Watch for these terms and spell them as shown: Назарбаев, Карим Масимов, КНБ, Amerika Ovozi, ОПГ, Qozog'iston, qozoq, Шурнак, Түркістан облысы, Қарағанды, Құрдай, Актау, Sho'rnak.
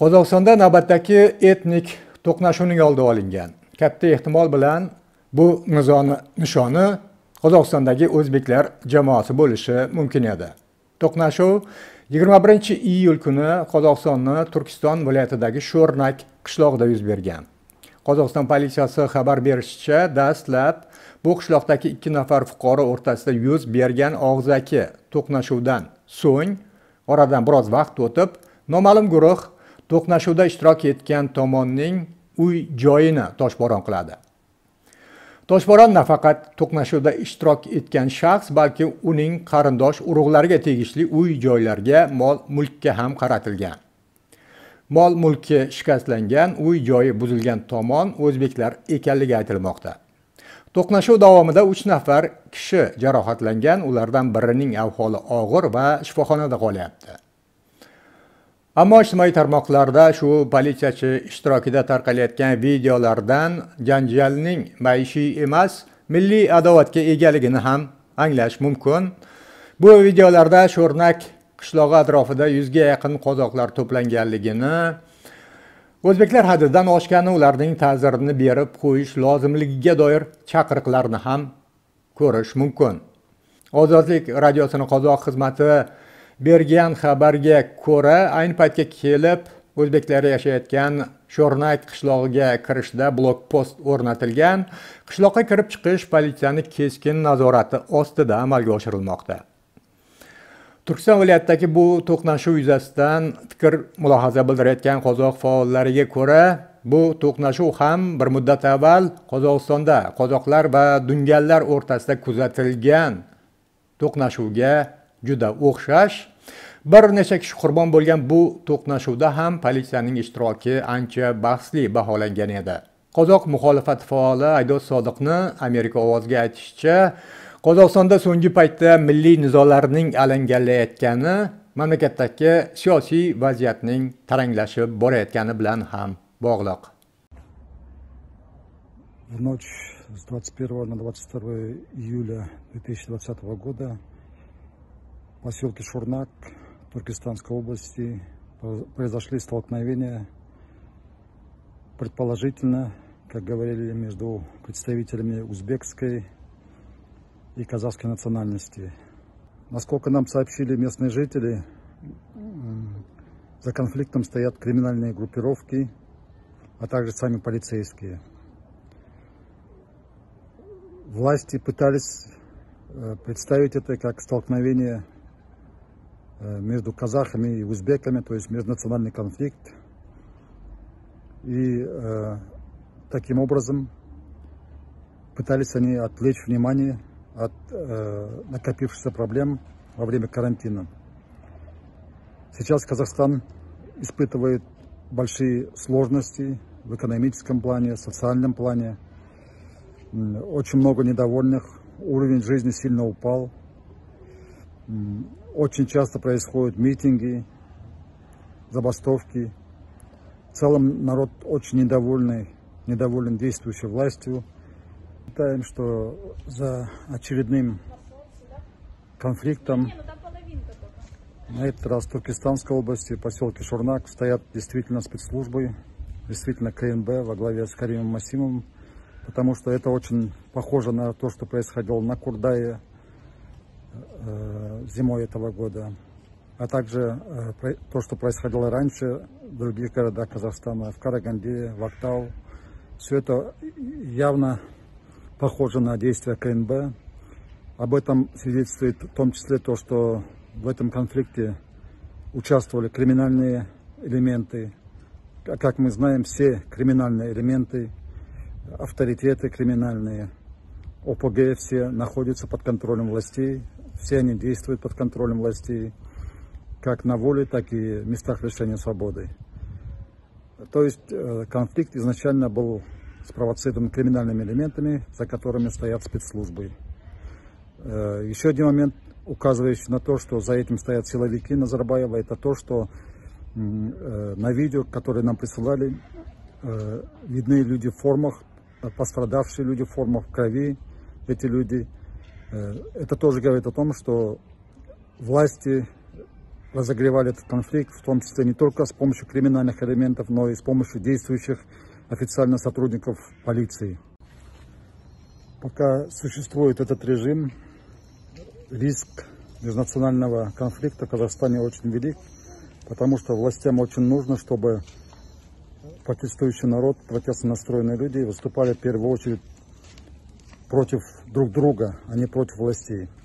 Qozog'istonda navbatdagi etnik to'qnashuvning oldi olingan. Katta ehtimol bilan bu nishoni Qozog'istondagi o'zbeklar jamoasi bo'lishi mumkin edi. To'qnashuv 21-iyul kuni Qozog'istonning Түркістан viloyatidagi Sho'rnak qishlog'ida yuz bergan. Qozog'iston politsiyasi xabar berishicha, dastlab bu qishloqdagi 2 nafar fuqaro o'rtasida yuz bergan og'zaki to'qnashuvdan so'ng oradan biroz vaqt o'tib, noma'lum guruh to'qnashuvda ishtirok etgan tomonning uy-joyini toshbo'ron qiladi. Toshbo'ron nafaqat to'qnashuvda ishtirok etgan shaxs, balki uning qarindosh urug'lariga tegishli uy-joylarga, mol-mulkka ham qaratilgan. Mol-mulki shikastlangan, uy-joyi buzilgan tomon o'zbeklar ekanligi aytilmoqda. To'qnashuv davomida 3 nafar kishi jarohatlangan, ulardan birining ahvoli og'ir va shifoxonada qolyapti. Ammo ijtimoiy tarmoqlarda shu politsiyachi ishtirokida tarqalayotgan videolardan janjalning maishiy emas, milliy adovatga egaligini ham anglash mumkin. Bu videolarda Sho'rnak qishlog'i atrofida 100 ga yaqin qozoqlar to'planganligini, o'zbeklar haddidan oshgani ularning ta'zirini berib qo'yish lozimligiga doir chaqiriqlarni ham ko'rish mumkin. Ozodlik radiosining qozoq xizmati bergan xabarga ko'ra, ayni paytga kelib o'zbeklar yashayotgan Sho'rnak qishlog'iga kirishda blokpost o'rnatilgan, qishloqqa kirib chiqish politsiyaning keskin nazorati ostida amalga oshirilmoqda. Түркістан viloyatidagi bu to'qnashuv yuzasidan fikr-mulohaza bildirayotgan qozoq faollariga ko'ra, bu to'qnashuv ham bir muddat avval Qozog'istonda qozoqlar va dunganlar o'rtasida kuzatilgan to'qnashuvga juda o'xshash. Bir necha kishi qurbon bo'lgan bu to'qnashuvda ham politsiyaning ishtiroki ancha bahsli baholangan edi. Qozoq muxolifat faoli Aydos Sodiqni Amerika ovoziga aytishicha, Qozog'istonda so'nggi paytda milliy nizolarning alangalayotgani mamlakatdagi siyosiy vaziyatning taranglashib borayotgani bilan ham bog'liq. В ночь с 21 на 22 июля 2020 года в поселке Шурнак Туркестанской области произошли столкновения, предположительно, как говорили, между представителями узбекской и казахской национальности. Насколько нам сообщили местные жители, за конфликтом стоят криминальные группировки, а также сами полицейские. Власти пытались представить это как столкновение между казахами и узбеками, то есть межнациональный конфликт. И таким образом пытались они отвлечь внимание от накопившихся проблем во время карантина. Сейчас Казахстан испытывает большие сложности в экономическом плане, в социальном плане. Очень много недовольных, уровень жизни сильно упал. Очень часто происходят митинги, забастовки. В целом народ очень недоволен действующей властью. Считаем, что за очередным конфликтом на этот раз в Түркестанской области, в поселке Шурнак, стоят действительно спецслужбы, действительно КНБ во главе с Каримом Масимовым, потому что это очень похоже на то, что происходило на Курдае зимой этого года, а также то, что происходило раньше в других городах Казахстана, в Караганде, в Актау. Все это явно похоже на действия КНБ. Об этом свидетельствует в том числе то, что в этом конфликте участвовали криминальные элементы. Как мы знаем, все криминальные элементы, авторитеты криминальные, ОПГ все находятся под контролем властей, все они действуют под контролем властей, как на воле, так и в местах лишения свободы. То есть конфликт изначально был спровоцирован криминальными элементами, за которыми стоят спецслужбы. Еще один момент, указывающий на то, что за этим стоят силовики Назарбаева, это то, что на видео, которые нам присылали, видны люди в формах, пострадавшие люди в формах, в крови эти люди. Это тоже говорит о том, что власти разогревали этот конфликт, в том числе не только с помощью криминальных элементов, но и с помощью действующих официально сотрудников полиции. Пока существует этот режим, риск межнационального конфликта в Казахстане очень велик, потому что властям очень нужно, чтобы протестующий народ, протестно настроенные люди выступали в первую очередь против друг друга, а не против властей.